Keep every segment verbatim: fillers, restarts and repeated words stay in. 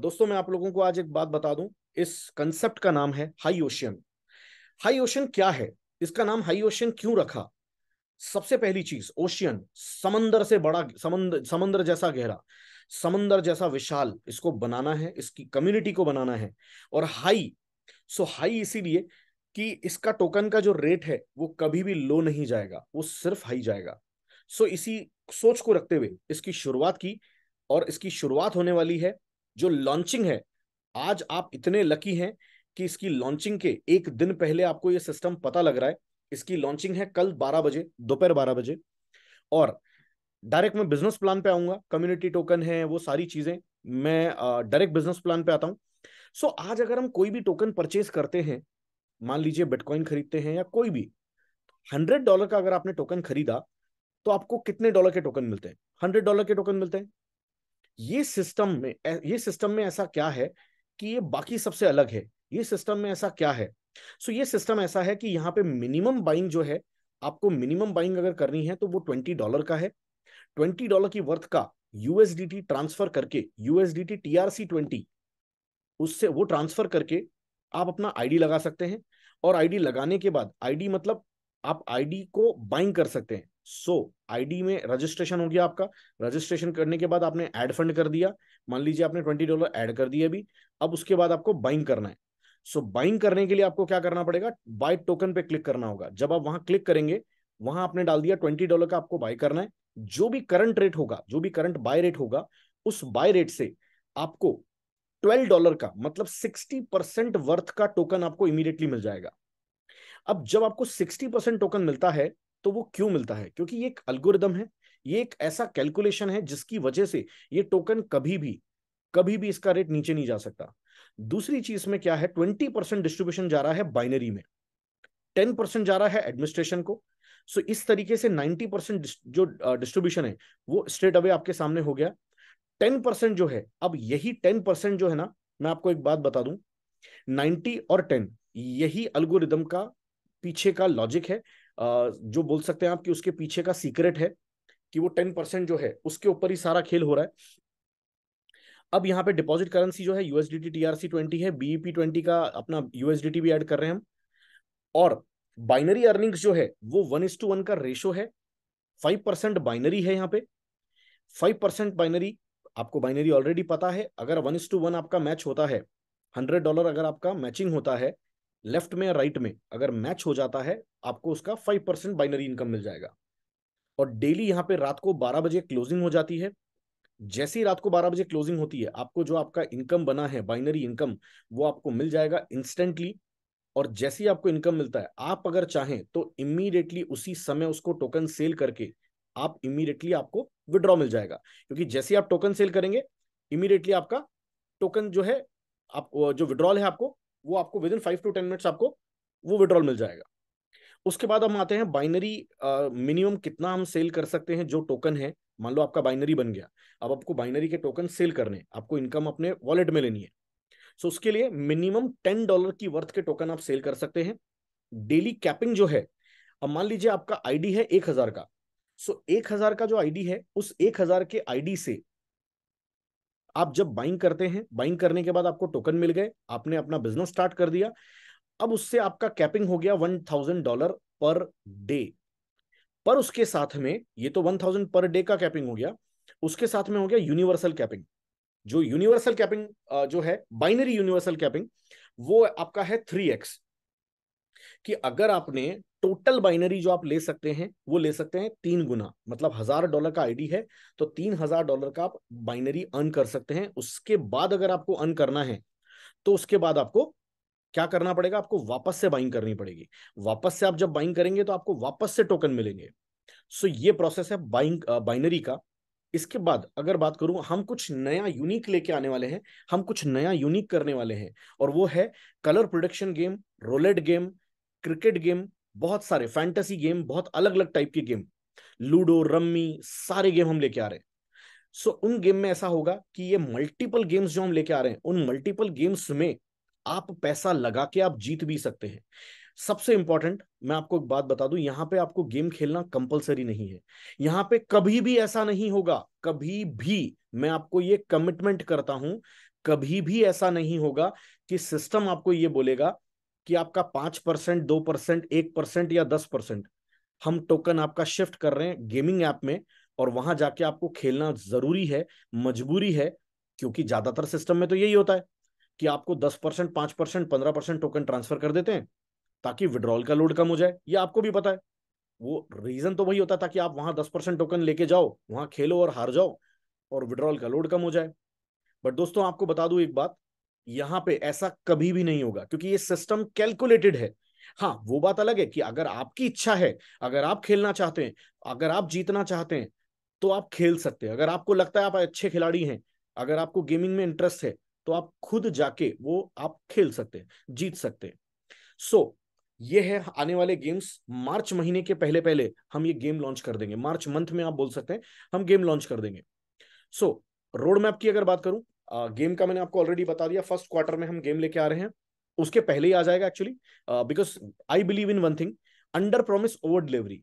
दोस्तों मैं आप लोगों को आज एक बात बता दूं, इस कंसेप्ट का नाम है हाई ओशियन। हाई ओशियन क्या है, इसका नाम हाई ओशियन क्यों रखा? सबसे पहली चीज, ओशियन समंदर से बड़ा, समंदर समंदर जैसा गहरा, समंदर जैसा विशाल, इसको बनाना है, इसकी कम्युनिटी को बनाना है। और हाई, सो हाई इसीलिए कि इसका टोकन का जो रेट है वो कभी भी लो नहीं जाएगा, वो सिर्फ हाई जाएगा। सो इसी सोच को रखते हुए इसकी शुरुआत की, और इसकी शुरुआत होने वाली है, जो लॉन्चिंग है, आज आप इतने लकी हैं कि इसकी लॉन्चिंग के एक दिन पहले आपको ये सिस्टम पता लग रहा है। इसकी लॉन्चिंग है कल बारह बजे, दोपहर बारह बजे, और डायरेक्ट मैं बिजनेस प्लान पे आऊंगा, कम्युनिटी टोकन है, वो सारी चीजें मैं डायरेक्ट बिजनेस प्लान पे आता हूँ। सो आज अगर हम कोई भी टोकन परचेज करते हैं, मान लीजिए बिटकॉइन खरीदते हैं या कोई भी, हंड्रेड डॉलर का अगर आपने टोकन खरीदा तो आपको कितने डॉलर के टोकन मिलते हैं? हंड्रेड डॉलर के टोकन मिलते हैं। ये सिस्टम में ये सिस्टम में ऐसा क्या है कि ये बाकी सबसे अलग है? ये सिस्टम में ऐसा क्या है? सो ये सिस्टम ऐसा है कि यहाँ पे मिनिमम बाइंग जो है, आपको मिनिमम बाइंग अगर करनी है तो वो ट्वेंटी डॉलर का है। ट्वेंटी डॉलर की वर्थ का यूएसडीटी ट्रांसफर करके, USDT T R C twenty, उससे वो ट्रांसफर करके आप अपना आईडी लगा सकते हैं। और आईडी लगाने के बाद, आईडी मतलब आप आईडी को बाइंग कर सकते हैं। सो आईडी में रजिस्ट्रेशन हो गया आपका, रजिस्ट्रेशन करने के बाद आपने ऐड फंड कर दिया, मान लीजिए आपने ट्वेंटी डॉलर ऐड कर दिया अभी। अब उसके बाद आपको बाइंग करना है। सो बाइंग करने के लिए आपको क्या करना पड़ेगा, बाय टोकन पे क्लिक करना होगा। जब आप वहां क्लिक करेंगे, वहां आपने डाल दिया ट्वेंटी डॉलर का आपको बाय करना है। जो भी करंट रेट होगा, जो भी करंट बाय रेट होगा, उस बाय रेट से आपको ट्वेल्व डॉलर का, मतलब सिक्सटी परसेंट वर्थ का टोकन आपको इमीडिएटली मिल जाएगा। अब जब आपको सिक्सटी परसेंट टोकन मिलता है तो वो क्यों मिलता है? क्योंकि ये एक एल्गोरिदम है, ये एक ऐसा कैलकुलेशन है जिसकी वजह से ये टोकन कभी भी कभी भी इसका रेट नीचे नहीं जा सकता। दूसरी चीज में क्या है, ट्वेंटी परसेंट डिस्ट्रीब्यूशन जा रहा है बाइनरी में, टेन परसेंट जा रहा है एडमिनिस्ट्रेशन को। सो इस तरीके से नाइन्टी परसेंट जो डिस्ट्रीब्यूशन है वो स्ट्रेट अवे आपके सामने हो गया। टेन परसेंट जो है, अब यही टेन परसेंट जो है ना, मैं आपको एक बात बता दूं, नाइन्टी और टेन, यही एल्गोरिदम का पीछे का लॉजिक है, जो बोल सकते हैं आप कि उसके पीछे का सीक्रेट है, कि वो टेन परसेंट जो है उसके ऊपर ही सारा खेल हो रहा है। अब यहाँ पे डिपॉजिट करेंसी जो है यूएसडीटी टीआरसी ट्वेंटी है, बीईपी ट्वेंटी का अपना यूएसडीटी भी ऐड कर रहे हैं हम। और बाइनरी अर्निंग्स जो है वो वन इज टू वन का रेशो है, फाइव परसेंट बाइनरी है यहाँ पे, फाइव परसेंट बाइनरी, आपको बाइनरी ऑलरेडी पता है। अगर वन इज टू वन आपका मैच होता है, हंड्रेड डॉलर अगर आपका मैचिंग होता है, लेफ्ट में या राइट में अगर मैच हो जाता है, आपको उसका फाइव परसेंट बाइनरी इनकम मिल जाएगा। और डेली यहाँ पे रात को बारह बजे क्लोजिंग हो जाती है। जैसे ही रात को बारह बजे क्लोजिंग होती है, आपको जो आपका इनकम बना है बाइनरी इनकम, वो आपको मिल जाएगा इंस्टेंटली। और जैसे ही आपको इनकम मिलता है, आप अगर चाहें तो इमीडिएटली उसी समय उसको टोकन सेल करके आप इमीडिएटली आपको विड्रॉ मिल जाएगा। क्योंकि जैसे ही आप टोकन सेल करेंगे, इमीडिएटली आपका टोकन जो है, आप जो विड्रॉल है आपको, वो आपको within five to ten minutes आपको वो विड्रॉल मिल जाएगा। उसके बाद हम आते हैं बाइनरी मिनिमम कितना हम सेल कर सकते हैं जो टोकन है। मान लो आपका बाइनरी बन गया, अब आपको बाइनरी के टोकन सेल करने, आपको इनकम अपने वॉलेट में लेनी है। सो उसके लिए मिनिमम टेन डॉलर की वर्थ के टोकन आप सेल कर सकते हैं। डेली कैपिंग जो है, अब मान लीजिए आपका आईडी है एक हजार का। सो एक हजार का जो आईडी है, उस एक हजार के आईडी से आप जब बाइंग करते हैं, बाइंग करने के बाद आपको टोकन मिल गए, आपने अपना बिजनेस स्टार्ट कर दिया। अब उससे आपका कैपिंग हो गया one thousand dollar per day. पर उसके साथ में ये तो वन थाउजेंड पर डे का कैपिंग हो गया, उसके साथ में हो गया यूनिवर्सल कैपिंग। जो यूनिवर्सल कैपिंग जो है, बाइनरी यूनिवर्सल कैपिंग, वो आपका है थ्री एक्स कि अगर आपने टोटल बाइनरी जो आप ले सकते हैं वो ले सकते हैं तीन गुना। मतलब हजार डॉलर का आईडी है तो तीन हजार डॉलर का आप बाइनरी अर्न कर सकते हैं। उसके बाद अगर आपको अर्न करना है तो उसके बाद आपको क्या करना पड़ेगा, आपको वापस से बाइंग करनी पड़ेगी। वापस से आप जब बाइंग करेंगे तो आपको वापस से टोकन मिलेंगे। सो ये प्रोसेस है बाइंग बाइनरी का। इसके बाद अगर बात करूं, हम कुछ नया यूनिक लेके आने वाले हैं, हम कुछ नया यूनिक करने वाले हैं, और वो है colour production game, roulette game, cricket game, बहुत सारे फैंटेसी गेम, बहुत अलग अलग टाइप के गेम, लूडो, रम्मी, सारे गेम हम लेके आ रहे हैं। सो उन गेम में ऐसा होगा कि ये मल्टीपल गेम्स जो हम लेके आ रहे हैं, उन मल्टीपल गेम्स में आप पैसा लगा के आप जीत भी सकते हैं। सबसे इंपॉर्टेंट मैं आपको एक बात बता दूं, यहाँ पे आपको गेम खेलना कंपलसरी नहीं है। यहाँ पे कभी भी ऐसा नहीं होगा, कभी भी, मैं आपको ये कमिटमेंट करता हूं कभी भी ऐसा नहीं होगा कि सिस्टम आपको ये बोलेगा कि आपका पांच परसेंट दो परसेंट एक परसेंट या दस परसेंट हम टोकन आपका शिफ्ट कर रहे हैं गेमिंग ऐप में और वहां जाके आपको खेलना जरूरी है, मजबूरी है, क्योंकि ज्यादातर सिस्टम में तो यही होता है कि आपको दस परसेंट पांच परसेंट पंद्रह परसेंट टोकन ट्रांसफर कर देते हैं ताकि विड्रॉल का लोड कम हो जाए। ये आपको भी पता है, वो रीजन तो वही होता है ताकि आप वहां दस परसेंट टोकन लेके जाओ, वहां खेलो और हार जाओ और विड्रॉल का लोड कम हो जाए। बट दोस्तों आपको बता दूं एक बात, यहां पे ऐसा कभी भी नहीं होगा क्योंकि ये सिस्टम कैलकुलेटेड है। हाँ, वो बात अलग है कि अगर आपकी इच्छा है, अगर आप खेलना चाहते हैं, अगर आप जीतना चाहते हैं तो आप खेल सकते हैं। अगर आपको लगता है आप अच्छे खिलाड़ी हैं, अगर आपको गेमिंग में इंटरेस्ट है तो आप खुद जाके वो आप खेल सकते हैं, जीत सकते हैं। सो so, ये है आने वाले गेम्स। मार्च महीने के पहले पहले हम ये गेम लॉन्च कर देंगे, मार्च मंथ में आप बोल सकते हैं हम गेम लॉन्च कर देंगे। सो so, रोड मैप की अगर बात करूं, गेम का मैंने आपको ऑलरेडी बता दिया, फर्स्ट क्वार्टर में हम गेम लेके आ रहे हैं, उसके पहले ही आ जाएगा actually, because I believe in one thing, under promise over delivery.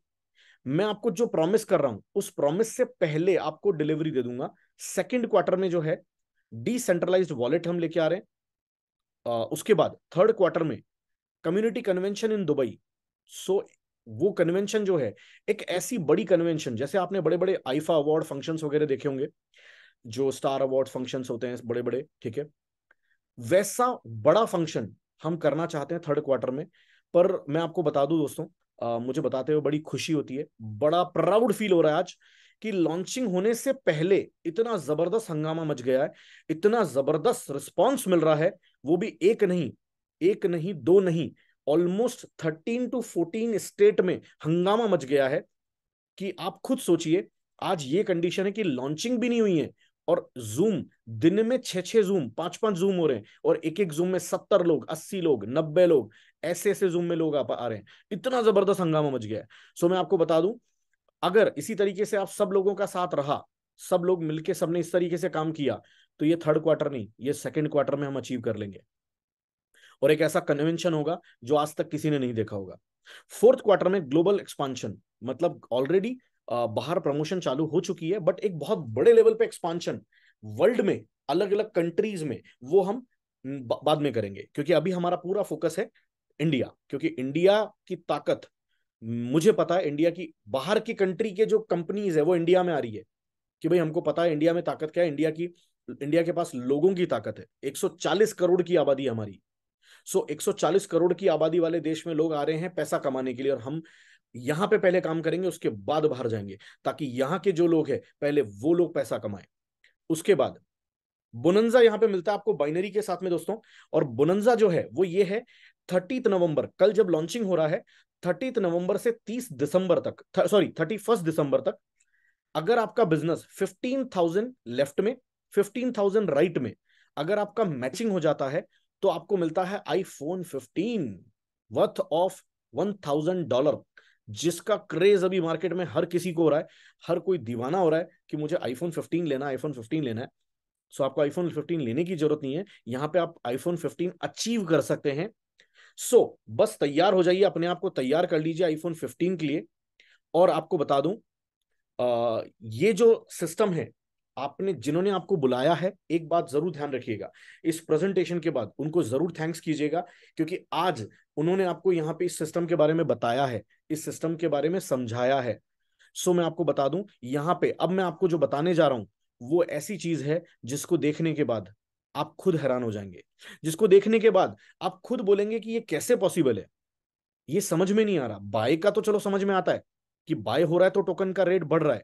मैं आपको जो प्रॉमिस कर रहा हूं उस प्रॉमिस से पहले आपको डिलीवरी दे दूंगा। सेकेंड क्वार्टर में जो है डिसेंट्रलाइज्ड वॉलेट हम लेके आ रहे हैं, uh, उसके बाद थर्ड क्वार्टर में community convention in Dubai. So वो कन्वेंशन जो है एक ऐसी बड़ी कन्वेंशन, जैसे आपने बड़े बड़े आईफा अवार्ड फंक्शंस वगैरह देखे होंगे, जो स्टार अवार्ड फंक्शंस होते हैं बड़े बड़े, ठीक है, वैसा बड़ा फंक्शन हम करना चाहते हैं थर्ड क्वार्टर में। पर मैं आपको बता दूं दोस्तों, आ, मुझे बताते हुए बड़ी खुशी होती है, बड़ा प्राउड फील हो रहा है आज कि लॉन्चिंग होने से पहले इतना जबरदस्त हंगामा मच गया है, इतना जबरदस्त रिस्पॉन्स मिल रहा है, वो भी एक नहीं एक नहीं दो नहीं, almost thirteen to fourteen state में हंगामा मच गया है कि आप खुद सोचिए। आज ये कंडीशन है कि लॉन्चिंग भी नहीं हुई है और जूम दिन में छह छह जूम पांच पांच जूम हो रहे हैं और एक एक जूम में सत्तर लोग, अस्सी लोग, नब्बे लोग, ऐसे ऐसे जूम में लोग आ, आ रहे हैं। इतना जबरदस्त हंगामा मच गया है। सो मैं आपको बता दूं, अगर इसी तरीके से आप सब लोगों का साथ रहा, सब लोग मिलके सबने इस तरीके से काम किया, तो ये थर्ड क्वार्टर नहीं, ये सेकेंड क्वार्टर में हम अचीव कर लेंगे और एक ऐसा कन्वेंशन होगा जो आज तक किसी ने नहीं देखा होगा। फोर्थ क्वार्टर में ग्लोबल एक्सपांशन, मतलब ऑलरेडी बाहर प्रमोशन चालू हो चुकी है बट एक बहुत बड़े लेवल पे एक्सपांशन वर्ल्ड में अलग अलग कंट्रीज में, वो हम बाद में करेंगे क्योंकि अभी हमारा पूरा फोकस है इंडिया, क्योंकि इंडिया की ताकत मुझे पता है, इंडिया की बाहर की कंट्री के जो कंपनीज है वो इंडिया में आ रही है कि भाई हमको पता है इंडिया में ताकत क्या है, इंडिया की इंडिया के पास लोगों की ताकत है। एक सौ चालीस करोड़ की आबादी हमारी, सो एक सौ चालीस करोड़ की आबादी वाले देश में लोग आ रहे हैं पैसा कमाने के लिए और हम यहां पे पहले काम करेंगे, उसके बाद बाहर जाएंगे ताकि यहाँ के जो लोग हैं पहले वो लोग पैसा कमाएं। उसके बाद बोनंजा यहाँ पे मिलता है आपको बाइनरी के साथ में दोस्तों, और बोनंजा जो है वो ये है तीस नवंबर, कल जब लॉन्चिंग हो रहा है तीस नवंबर से तीस दिसंबर तक, सॉरी इकतीस दिसंबर तक, अगर आपका बिजनेस पंद्रह हज़ार लेफ्ट में पंद्रह हज़ार राइट में अगर आपका मैचिंग हो जाता है तो आपको मिलता है iPhone fifteen worth of one thousand dollar, जिसका क्रेज अभी मार्केट में हर किसी को हो रहा है, हर कोई दीवाना हो रहा है कि मुझे आईफोन फिफ्टीन लेना है, आईफोन फिफ्टीन लेना है। सो आपको आईफोन फिफ्टीन लेने की जरूरत नहीं है, यहाँ पे आप आईफोन फिफ्टीन अचीव कर सकते हैं। सो so, बस तैयार हो जाइए, अपने आप को तैयार कर लीजिए आईफोन फिफ्टीन के लिए। और आपको बता दूं, आ, ये जो सिस्टम है, आपने जिन्होंने आपको बुलाया है एक बात जरूर ध्यान रखिएगा, इस प्रेजेंटेशन के बाद उनको जरूर थैंक्स कीजिएगा क्योंकि आज उन्होंने आपको यहाँ पे इस सिस्टम के बारे में बताया है, इस सिस्टम के बारे में समझाया है। सो मैं आपको बता दूं, यहाँ पे अब मैं आपको जो बताने जा रहा हूँ वो ऐसी चीज है जिसको देखने के बाद आप खुद हैरान हो जाएंगे, जिसको देखने के बाद आप खुद बोलेंगे कि ये कैसे पॉसिबल है, ये समझ में नहीं आ रहा। बाय का तो चलो समझ में आता है कि बाय हो रहा है तो टोकन का रेट बढ़ रहा है,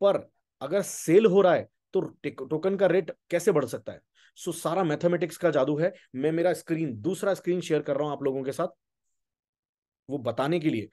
पर अगर सेल हो रहा है तो टोकन का रेट कैसे बढ़ सकता है। सो सारा मैथमेटिक्स का जादू है। मैं मेरा स्क्रीन दूसरा स्क्रीन शेयर कर रहा हूं आप लोगों के साथ, वो बताने के लिए